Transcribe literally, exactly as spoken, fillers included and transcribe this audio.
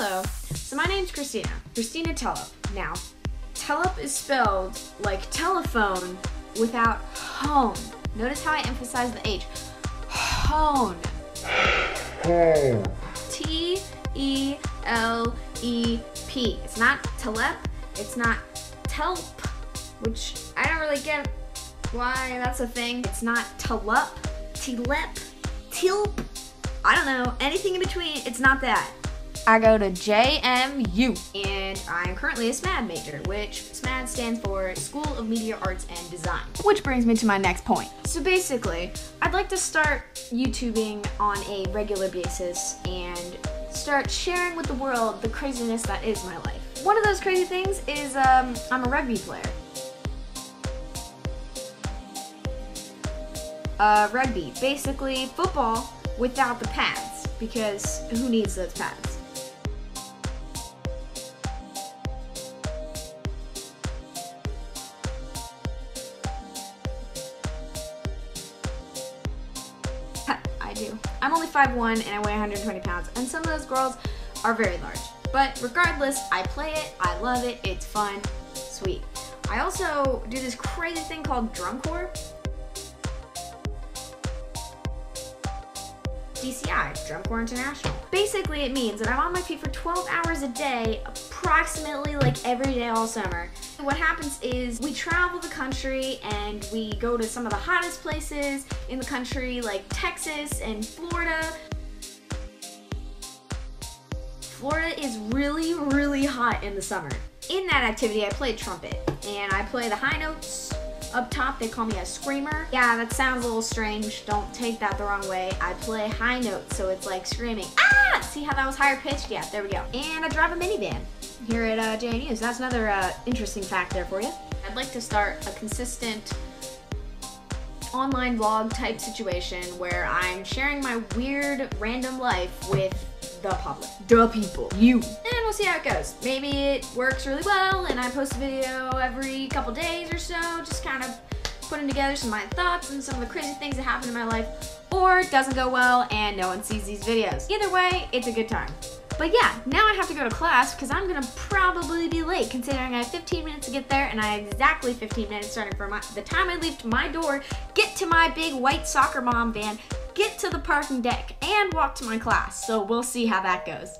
Hello, so my name's Christina, Christina Telep. Now, Telep is spelled like telephone without hone. Notice how I emphasize the H. Hone. Hone. T E L E P. It's not Telep, it's not Telp, which I don't really get why that's a thing. It's not Telep, Telep, Tilp. I don't know, anything in between, it's not that. I go to J M U, and I'm currently a SMAD major, which SMAD stands for School of Media Arts and Design. Which brings me to my next point. So basically, I'd like to start YouTubing on a regular basis and start sharing with the world the craziness that is my life. One of those crazy things is um, I'm a rugby player. Uh, rugby, basically football without the pads, because who needs those pads? I do. I'm only five one and I weigh one hundred twenty pounds, and some of those girls are very large. But regardless, I play it, I love it, it's fun, sweet. I also do this crazy thing called drumcore. D C I, Drumcore International. Basically, it means that I'm on my feet for twelve hours a day, approximately like every day all summer. What happens is we travel the country and we go to some of the hottest places in the country, like Texas and Florida. Florida is really, really hot in the summer. In that activity, I play trumpet and I play the high notes. Up top, they call me a screamer. Yeah, that sounds a little strange. Don't take that the wrong way. I play high notes, so it's like screaming. Ah! See how that was higher pitched? Yeah, there we go. And I drive a minivan here at uh, J M U. So that's another uh, interesting fact there for you. I'd like to start a consistent online vlog type situation where I'm sharing my weird, random life with the public, the people, you. And we'll see how it goes. Maybe it works really well and I post a video every couple days or so, just kind of putting together some of my thoughts and some of the crazy things that happen in my life, or it doesn't go well and no one sees these videos. Either way, it's a good time. But yeah, now I have to go to class because I'm gonna probably be late, considering I have fifteen minutes to get there, and I have exactly fifteen minutes starting from my, the time I leave my door, get to my big white soccer mom van, get to the parking deck, and walk to my class. So we'll see how that goes.